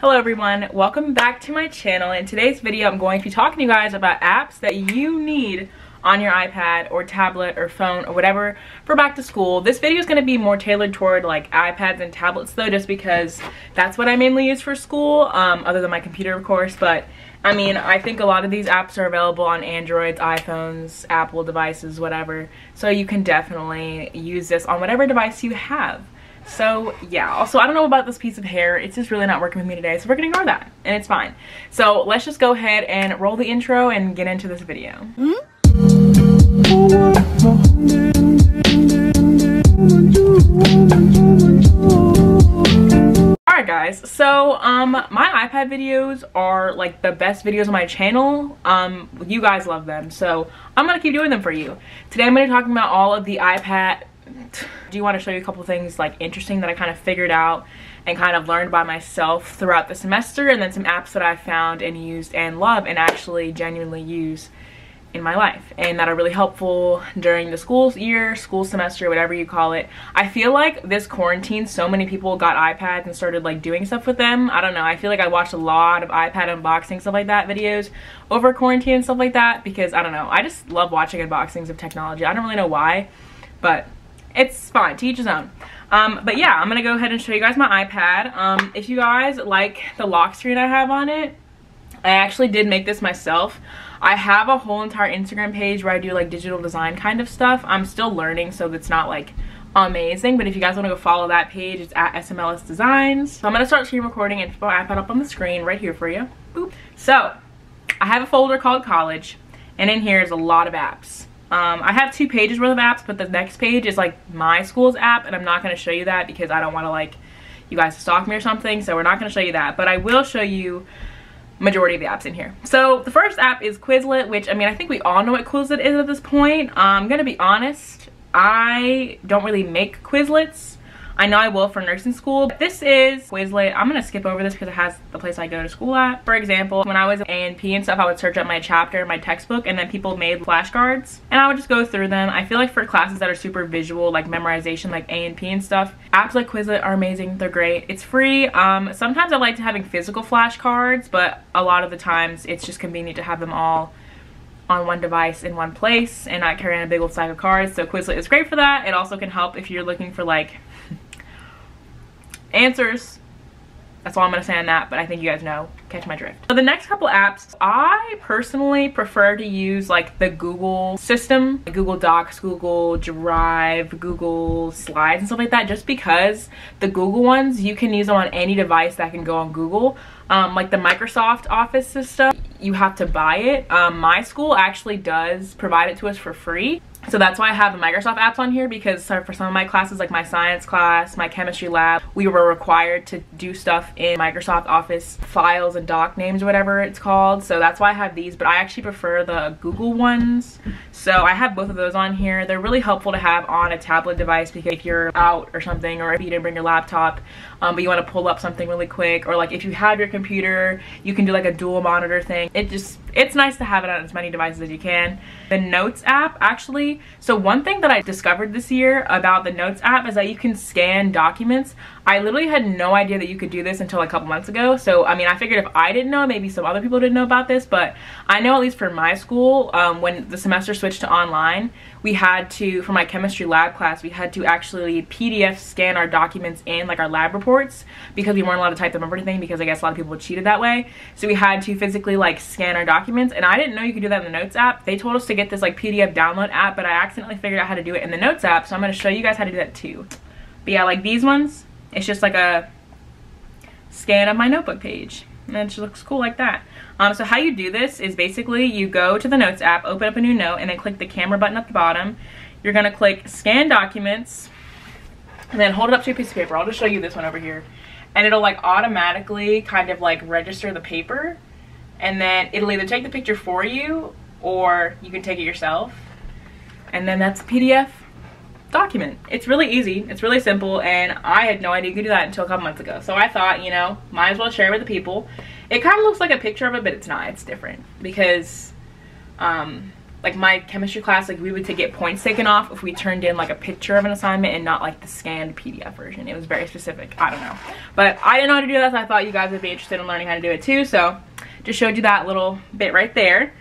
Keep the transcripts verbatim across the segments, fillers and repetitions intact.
Hello everyone, welcome back to my channel. In today's video I'm going to be talking to you guys about apps that you need on your iPad or tablet or phone or whatever for back to school. This video is going to be more tailored toward like iPads and tablets though, just because that's what I mainly use for school, um, other than my computer of course. But I mean, I think a lot of these apps are available on Androids, iPhones, Apple devices, whatever, so you can definitely use this on whatever device you have. So yeah, also I don't know about this piece of hair, it's just really not working with me today, so we're gonna ignore that and it's fine. So let's just go ahead and roll the intro and get into this video. Mm-hmm. Alright guys, so um my iPad videos are like the best videos on my channel. Um you guys love them, so I'm gonna keep doing them for you. Today I'm gonna be talking about all of the iPad. I do want to show you a couple things like interesting that I kind of figured out and kind of learned by myself throughout the semester, and then some apps that I found and used and love and actually genuinely use in my life and that are really helpful during the school year, school semester, whatever you call it. I feel like this quarantine so many people got iPads and started like doing stuff with them. I don't know, I feel like I watched a lot of iPad unboxing, stuff like that, videos over quarantine and stuff like that, because I don't know, I just love watching unboxings of technology. I don't really know why, but it's fine, to each his own. Um, but yeah, I'm gonna go ahead and show you guys my iPad. Um, if you guys like the lock screen I have on it, I actually did make this myself. I have a whole entire Instagram page where I do like digital design kind of stuff. I'm still learning, so it's not like amazing, but if you guys wanna go follow that page, it's at S M L S Designs. So I'm gonna start screen recording and put my iPad up on the screen right here for you. Boop. So, I have a folder called College, and in here is a lot of apps. Um, I have two pages worth of apps, but the next page is like my school's app, and I'm not going to show you that because I don't want to like you guys to stalk me or something, so we're not going to show you that, but I will show you majority of the apps in here. So the first app is Quizlet, which I mean I think we all know what Quizlet is at this point. I'm um, going to be honest, I don't really make Quizlets. I know I will for nursing school, but this is Quizlet. I'm going to skip over this because it has the place I go to school at. For example, when I was at A and P and stuff, I would search up my chapter in my textbook, and then people made flashcards, and I would just go through them. I feel like for classes that are super visual, like memorization, like A and P and stuff, apps like Quizlet are amazing. They're great. It's free. Um, sometimes I like to having physical flashcards, but a lot of the times it's just convenient to have them all on one device in one place and not carrying a big old stack of cards. So Quizlet is great for that. It also can help if you're looking for like answers. That's all I'm gonna say on that, but I think you guys know, catch my drift. So the next couple apps, I personally prefer to use like the Google system, like Google Docs, Google Drive, Google Slides and stuff like that, just because the Google ones, you can use them on any device that can go on Google. Um, like the Microsoft Office system, you have to buy it. Um, my school actually does provide it to us for free. So that's why I have the Microsoft apps on here, because for some of my classes, like my science class, my chemistry lab, we were required to do stuff in Microsoft Office files and doc names or whatever it's called. So that's why I have these, but I actually prefer the Google ones. So I have both of those on here. They're really helpful to have on a tablet device, because if you're out or something, or if you didn't bring your laptop, um, but you want to pull up something really quick, or like if you have your computer, you can do like a dual monitor thing. It just, it's nice to have it on as many devices as you can. The Notes app actually, so one thing that I discovered this year about the Notes app is that you can scan documents. I literally had no idea that you could do this until a couple months ago. So I mean, I figured if I didn't know, maybe some other people didn't know about this, but I know at least for my school, um, when the semester switched to online, we had to, for my chemistry lab class, we had to actually P D F scan our documents in, like our lab reports, because we weren't allowed to type them up or anything, because I guess a lot of people cheated that way. So we had to physically like scan our documents, and I didn't know you could do that in the Notes app. They told us to get this like P D F download app, but I accidentally figured out how to do it in the Notes app, so I'm going to show you guys how to do that too. But yeah, like these ones, it's just like a scan of my notebook page, and it just looks cool like that. Um, so how you do this is basically you go to the Notes app, open up a new note, and then click the camera button at the bottom. You're going to click scan documents, and then hold it up to a piece of paper. I'll just show you this one over here, and it'll like automatically kind of like register the paper, and then it'll either take the picture for you, or you can take it yourself. And then that's a P D F document. It's really easy, it's really simple, and I had no idea you could do that until a couple months ago. So I thought, you know, might as well share it with the people. It kind of looks like a picture of it, but it's not, it's different, because um, like my chemistry class, like we would get points taken off if we turned in like a picture of an assignment and not like the scanned P D F version. It was very specific. I don't know. But I didn't know how to do that, so I thought you guys would be interested in learning how to do it too. So just showed you that little bit right there.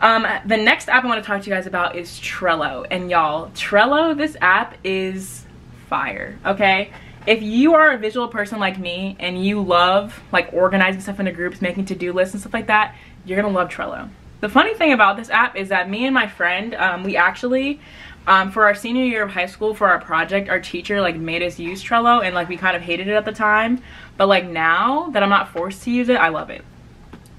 Um, the next app I want to talk to you guys about is Trello. And y'all, Trello, this app is fire, okay? If you are a visual person like me and you love like organizing stuff into groups, making to-do lists and stuff like that, you're gonna love Trello. The funny thing about this app is that me and my friend, um, we actually, um, for our senior year of high school, for our project, our teacher like made us use Trello, and like we kind of hated it at the time. But like now that I'm not forced to use it, I love it.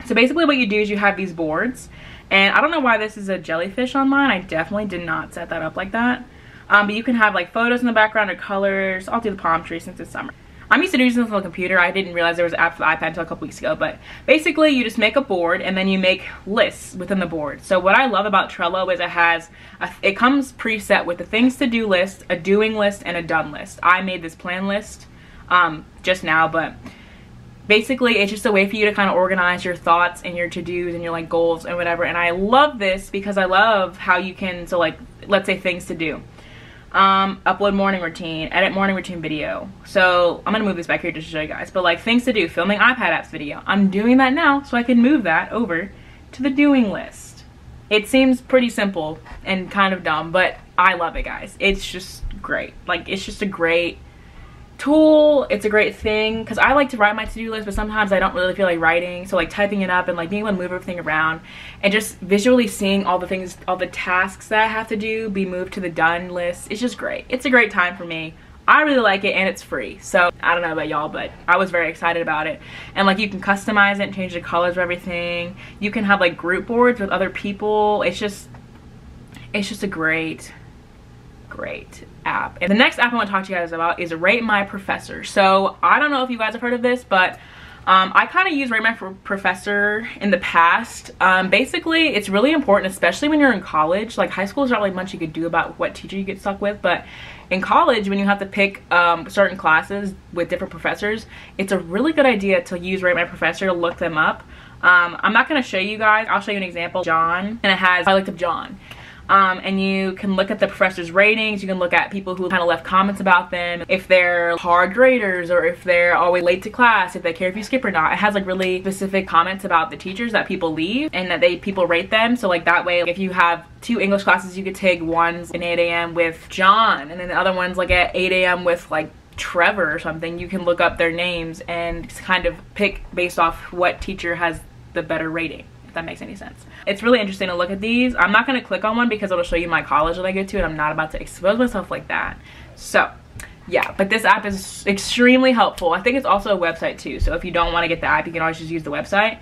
So basically what you do is you have these boards, and I don't know why this is a jellyfish on mine. I definitely did not set that up like that. Um, but you can have like photos in the background or colors. I'll do the palm tree since it's summer. I'm used to doing this on the computer. I didn't realize there was an app for the iPad until a couple weeks ago, but basically you just make a board and then you make lists within the board. So what I love about Trello is it has, a, it comes preset with a things to do list, a doing list, and a done list. I made this plan list um, just now, but basically it's just a way for you to kind of organize your thoughts and your to-dos and your like goals and whatever. And I love this because I love how you can, so like, let's say things to do. Um, upload morning routine, edit morning routine video. So I'm gonna move this back here just to show you guys, but like things to do, filming iPad apps video. I'm doing that now so I can move that over to the doing list. It seems pretty simple and kind of dumb, but I love it, guys. It's just great. Like it's just a great tool. It's a great thing because I like to write my to-do list, but sometimes I don't really feel like writing, so like typing it up and like being able to move everything around and just visually seeing all the things, all the tasks that I have to do be moved to the done list. It's just great. It's a great time for me. I really like it, and it's free. So I don't know about y'all, but I was very excited about it. And like you can customize it and change the colors of everything. You can have like group boards with other people. It's just, it's just a great great app. And the next app I want to talk to you guys about is Rate My Professor. So I don't know if you guys have heard of this, but um, I kind of use Rate My Professor in the past. Um, basically, it's really important, especially when you're in college. Like high school is not really much you could do about what teacher you get stuck with, but in college, when you have to pick um, certain classes with different professors, it's a really good idea to use Rate My Professor to look them up. Um, I'm not going to show you guys. I'll show you an example. John, and it has, I looked up John. Um, and you can look at the professor's ratings, you can look at people who kind of left comments about them, if they're hard graders or if they're always late to class, if they care if you skip or not. It has like really specific comments about the teachers that people leave and that they people rate them. So like that way, like, if you have two English classes, you could take one's at eight A M with John and then the other one's like at eight A M with like Trevor or something. You can look up their names and kind of pick based off what teacher has the better rating. If that makes any sense. It's really interesting to look at these. I'm not going to click on one because it'll show you my college that I go to, and I'm not about to expose myself like that. So yeah, but this app is extremely helpful. I think it's also a website too, so if you don't want to get the app, you can always just use the website.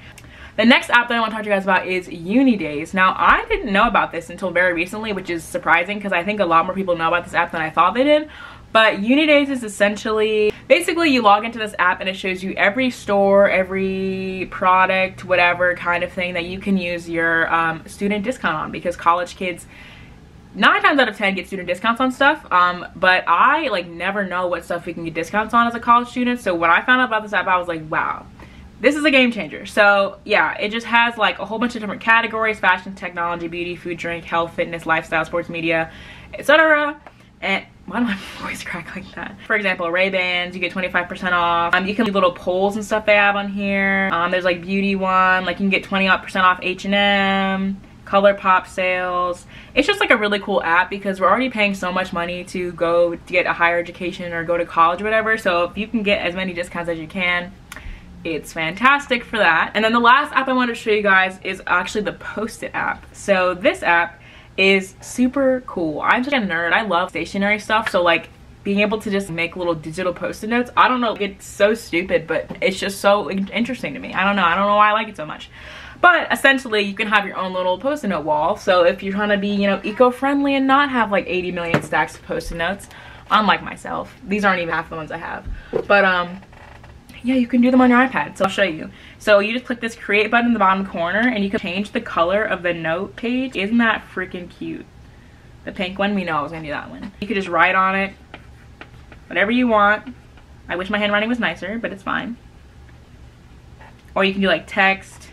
The next app that I want to talk to you guys about is UniDays. Now, I didn't know about this until very recently, which is surprising because I think a lot more people know about this app than I thought they did. But UniDays is essentially, basically you log into this app and it shows you every store, every product, whatever kind of thing that you can use your um, student discount on, because college kids nine times out of ten get student discounts on stuff. Um, but I like never know what stuff we can get discounts on as a college student. So when I found out about this app, I was like, wow, this is a game changer. So yeah, it just has like a whole bunch of different categories: fashion, technology, beauty, food, drink, health, fitness, lifestyle, sports, media, et cetera. And why do my voice crack like that? For example, Ray-Bans, you get twenty-five percent off. Um, you can do little polls and stuff they have on here. Um, there's like beauty one, like you can get twenty percent off H and M, ColourPop sales. It's just like a really cool app because we're already paying so much money to go to get a higher education or go to college or whatever. So if you can get as many discounts as you can, it's fantastic for that. And then the last app I wanted to show you guys is actually the Post-it app. So this app is super cool. I'm just a nerd. I love stationary stuff, so like being able to just make little digital post-it notes, I don't know, it's so stupid, but it's just so interesting to me. I don't know. I don't know why I like it so much. But essentially, you can have your own little post-it note wall. So if you're trying to be, you know, eco-friendly and not have like eighty million stacks of post-it notes, unlike myself, these aren't even half the ones I have. But um yeah, you can do them on your iPad, so I'll show you. So you just click this create button in the bottom corner and you can change the color of the note page. Isn't that freaking cute? The pink one, we know I was gonna do that one. You could just write on it whatever you want. I wish my handwriting was nicer, but it's fine. Or you can do like text.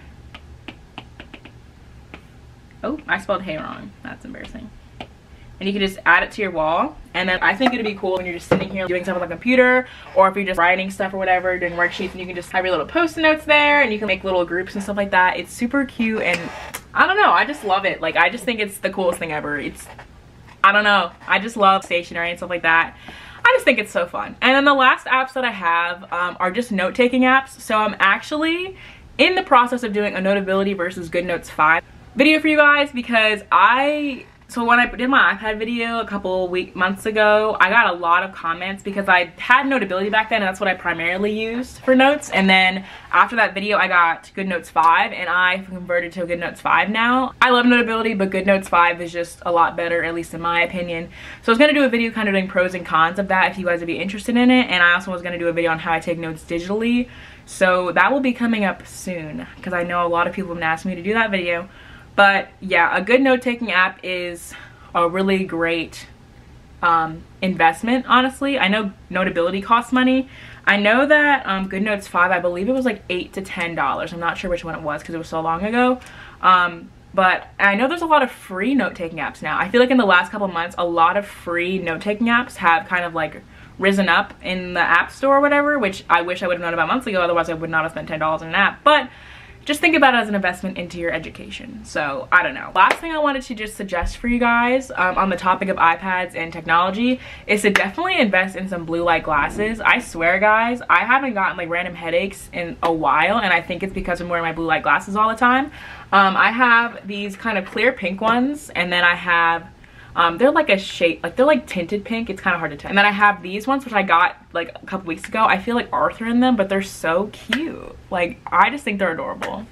Oh, I spelled hey wrong. That's embarrassing. And you can just add it to your wall. And then I think it'd be cool when you're just sitting here doing stuff on the computer, or if you're just writing stuff or whatever, doing worksheets, and you can just have your little post-it notes there, and you can make little groups and stuff like that. It's super cute, and I don't know, I just love it. Like, I just think it's the coolest thing ever. It's, I don't know, I just love stationery and stuff like that. I just think it's so fun. And then the last apps that I have um, are just note-taking apps. So I'm actually in the process of doing a Notability versus GoodNotes five video for you guys, because I... So when I did my iPad video a couple week months ago, I got a lot of comments because I had Notability back then, and that's what I primarily used for notes. And then after that video, I got GoodNotes five, and I converted to GoodNotes five now. I love Notability, but GoodNotes five is just a lot better, at least in my opinion. So I was going to do a video kind of doing pros and cons of that if you guys would be interested in it. And I also was going to do a video on how I take notes digitally. So that will be coming up soon, because I know a lot of people have asked me to do that video. But yeah, a good note-taking app is a really great um, investment, honestly. I know Notability costs money. I know that um, GoodNotes five, I believe it was like eight to ten dollars. I'm not sure which one it was because it was so long ago. Um, but I know there's a lot of free note-taking apps now. I feel like in the last couple months, a lot of free note-taking apps have kind of like risen up in the app store or whatever, which I wish I would have known about months ago. Otherwise, I would not have spent ten dollars on an app. But just think about it as an investment into your education. So I don't know. Last thing I wanted to just suggest for you guys um, on the topic of iPads and technology is to definitely invest in some blue light glasses. I swear guys, I haven't gotten like random headaches in a while, and I think it's because I'm wearing my blue light glasses all the time. Um, I have these kind of clear pink ones, and then I have Um, they're like a shade, like they're like tinted pink. It's kind of hard to tell. And then I have these ones, which I got like a couple weeks ago. I feel like Arthur in them, but they're so cute. Like, I just think they're adorable.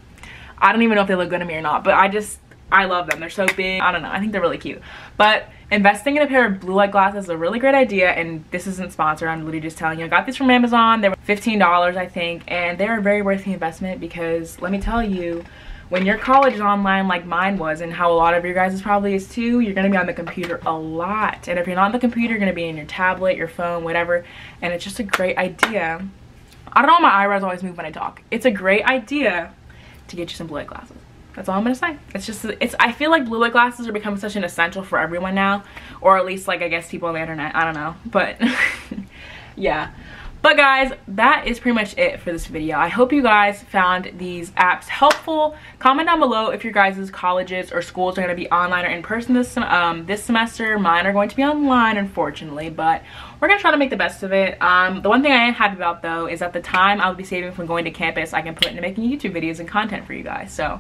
I don't even know if they look good on me or not, but I just, I love them. They're so big. I don't know. I think they're really cute. But investing in a pair of blue light glasses is a really great idea. And this isn't sponsored. I'm literally just telling you. I got these from Amazon. They were fifteen dollars, I think. And they're a very worth the investment, because let me tell you, when your college is online like mine was, and how a lot of your guys' probably is too, you're going to be on the computer a lot. And if you're not on the computer, you're going to be in your tablet, your phone, whatever. And it's just a great idea. I don't know why my eyebrows always move when I talk. It's a great idea to get you some blue light glasses. That's all I'm going to say. It's just, it's, I feel like blue light glasses are becoming such an essential for everyone now. Or at least, like, I guess people on the internet. I don't know. But, yeah. But guys, that is pretty much it for this video. I hope you guys found these apps helpful. Comment down below if your guys' colleges or schools are going to be online or in person this, um, this semester. Mine are going to be online, unfortunately, but we're going to try to make the best of it. Um, the one thing I am happy about, though, is that the time I'll be saving from going to campus, I can put into making YouTube videos and content for you guys. So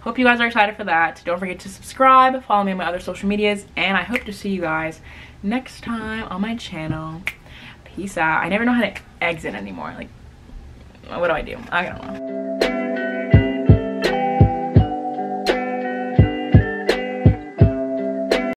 hope you guys are excited for that. Don't forget to subscribe, follow me on my other social medias, and I hope to see you guys next time on my channel. Peace out. I never know how to exit anymore. Like, what do I do? I don't know.